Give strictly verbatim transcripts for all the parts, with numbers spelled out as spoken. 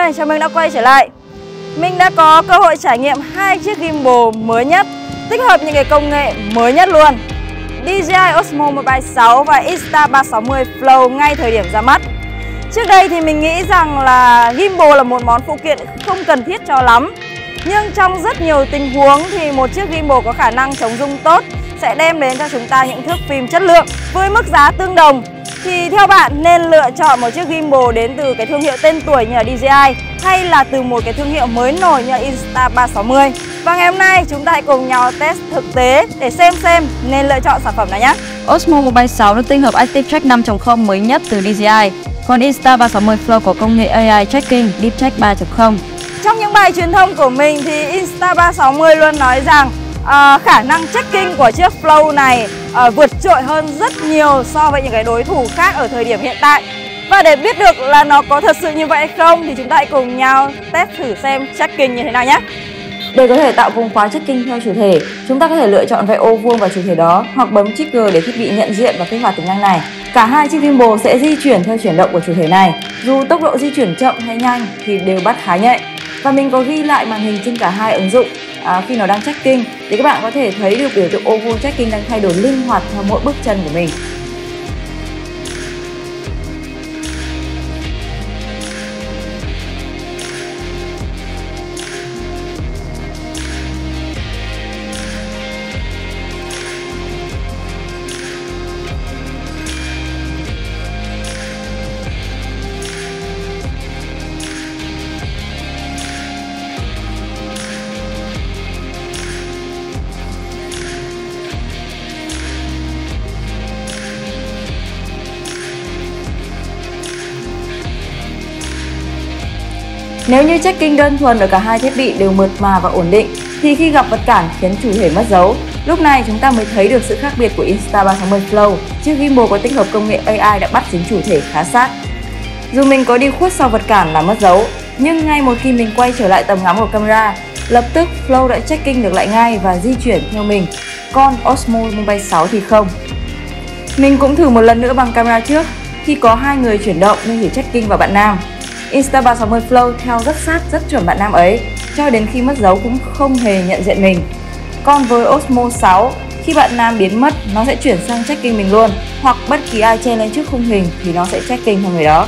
ơi, chào mừng đã quay trở lại. Mình đã có cơ hội trải nghiệm hai chiếc gimbal mới nhất, tích hợp những cái công nghệ mới nhất luôn. đê gi i Osmo Mobile sáu và Insta ba sáu mươi Flow ngay thời điểm ra mắt. Trước đây thì mình nghĩ rằng là gimbal là một món phụ kiện không cần thiết cho lắm. Nhưng trong rất nhiều tình huống thì một chiếc gimbal có khả năng chống rung tốt sẽ đem đến cho chúng ta những thước phim chất lượng. Với mức giá tương đồng thì theo bạn nên lựa chọn một chiếc gimbal đến từ cái thương hiệu tên tuổi như là đê gi i hay là từ một cái thương hiệu mới nổi như Insta ba sáu mươi. Và ngày hôm nay chúng ta hãy cùng nhau test thực tế để xem xem nên lựa chọn sản phẩm nào nhé. Osmo Mobile sáu được tích hợp ActiveTrack năm chấm không mới nhất từ đê gi i, còn Insta ba sáu mươi Flow có công nghệ a i tracking Deep Track ba chấm không. Trong những bài truyền thông của mình thì Insta ba sáu mươi luôn nói rằng à, khả năng tracking của chiếc Flow này à, vượt trội hơn rất nhiều so với những cái đối thủ khác ở thời điểm hiện tại. Và để biết được là nó có thật sự như vậy hay không thì chúng ta hãy cùng nhau test thử xem tracking như thế nào nhé. Để có thể tạo vùng khóa tracking theo chủ thể, chúng ta có thể lựa chọn vẽ ô vuông vào chủ thể đó hoặc bấm trigger để thiết bị nhận diện và kích hoạt tính năng này. Cả hai chiếc gimbal sẽ di chuyển theo chuyển động của chủ thể này, dù tốc độ di chuyển chậm hay nhanh thì đều bắt khá nhạy. Và mình có ghi lại màn hình trên cả hai ứng dụng à, khi nó đang tracking thì các bạn có thể thấy được biểu tượng ô vuông tracking đang thay đổi linh hoạt theo mỗi bước chân của mình. Nếu như tracking đơn thuần ở cả hai thiết bị đều mượt mà và ổn định thì khi gặp vật cản khiến chủ thể mất dấu, lúc này chúng ta mới thấy được sự khác biệt của Insta ba sáu mươi Flow, chiếc gimbal có tích hợp công nghệ a i đã bắt dính chủ thể khá sát. Dù mình có đi khuất sau vật cản là mất dấu, nhưng ngay một khi mình quay trở lại tầm ngắm của camera, lập tức Flow đã tracking được lại ngay và di chuyển theo mình, còn Osmo Mobile sáu thì không. Mình cũng thử một lần nữa bằng camera trước, khi có hai người chuyển động nên chỉ tracking vào bạn nam. Insta ba sáu mươi Flow theo rất sát, rất chuẩn bạn nam ấy, cho đến khi mất dấu cũng không hề nhận diện mình. Còn với Osmo sáu, khi bạn nam biến mất, nó sẽ chuyển sang tracking mình luôn, hoặc bất kỳ ai che lên trước khung hình thì nó sẽ tracking theo người đó.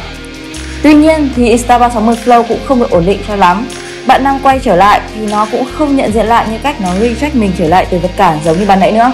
Tuy nhiên thì Insta ba sáu mươi Flow cũng không được ổn định cho lắm. Bạn nam quay trở lại thì nó cũng không nhận diện lại như cách nó retract mình trở lại từ vật cản giống như ban nãy nữa.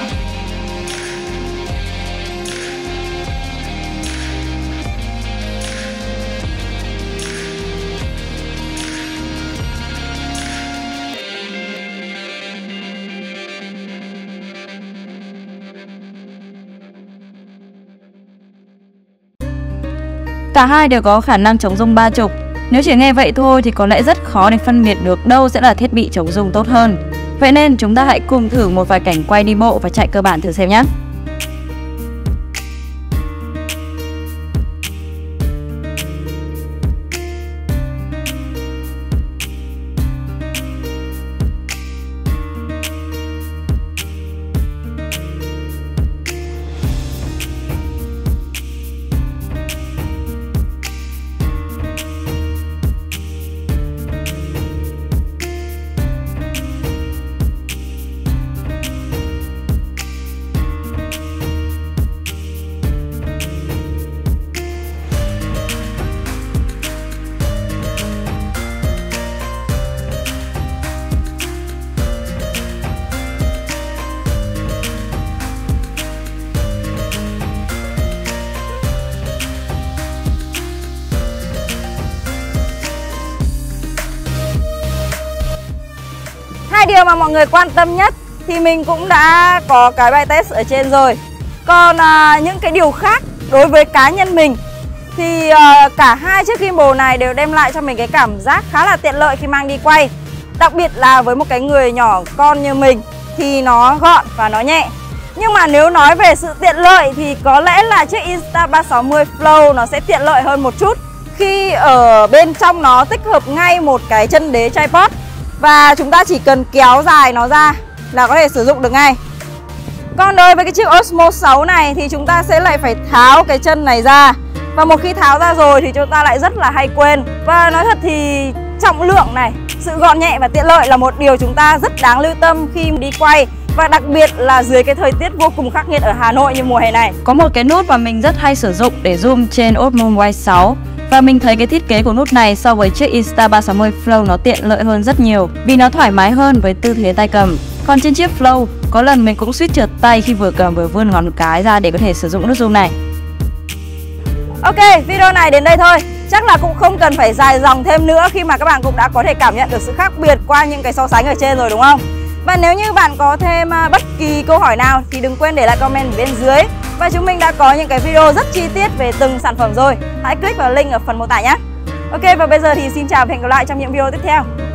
Cả hai đều có khả năng chống rung ba trục. Nếu chỉ nghe vậy thôi thì có lẽ rất khó để phân biệt được đâu sẽ là thiết bị chống rung tốt hơn. Vậy nên chúng ta hãy cùng thử một vài cảnh quay đi bộ và chạy cơ bản thử xem nhé. Hai điều mà mọi người quan tâm nhất thì mình cũng đã có cái bài test ở trên rồi. Còn à, những cái điều khác đối với cá nhân mình thì à, cả hai chiếc gimbal này đều đem lại cho mình cái cảm giác khá là tiện lợi khi mang đi quay. Đặc biệt là với một cái người nhỏ con như mình thì nó gọn và nó nhẹ. Nhưng mà nếu nói về sự tiện lợi thì có lẽ là chiếc Insta ba sáu mươi Flow nó sẽ tiện lợi hơn một chút, khi ở bên trong nó tích hợp ngay một cái chân đế tripod và chúng ta chỉ cần kéo dài nó ra là có thể sử dụng được ngay. Còn đối với cái chiếc Osmo sáu này thì chúng ta sẽ lại phải tháo cái chân này ra Và một khi tháo ra rồi thì chúng ta lại rất là hay quên. Và nói thật thì trọng lượng này, sự gọn nhẹ và tiện lợi là một điều chúng ta rất đáng lưu tâm khi đi quay. Và đặc biệt là dưới cái thời tiết vô cùng khắc nghiệt ở Hà Nội như mùa hè này. Có một cái nút mà mình rất hay sử dụng để zoom trên Osmo Mobile sáu. Và mình thấy cái thiết kế của nút này so với chiếc Insta ba sáu mươi Flow nó tiện lợi hơn rất nhiều, vì nó thoải mái hơn với tư thế tay cầm. Còn trên chiếc Flow, có lần mình cũng suýt trượt tay khi vừa cầm vừa vươn ngón cái ra để có thể sử dụng nút zoom này. Ok, video này đến đây thôi. Chắc là cũng không cần phải dài dòng thêm nữa khi mà các bạn cũng đã có thể cảm nhận được sự khác biệt qua những cái so sánh ở trên rồi đúng không? Và nếu như bạn có thêm bất kỳ câu hỏi nào thì đừng quên để lại comment ở bên dưới. Và chúng mình đã có những cái video rất chi tiết về từng sản phẩm rồi. Hãy click vào link ở phần mô tả nhé. Ok, và bây giờ thì xin chào và hẹn gặp lại trong những video tiếp theo.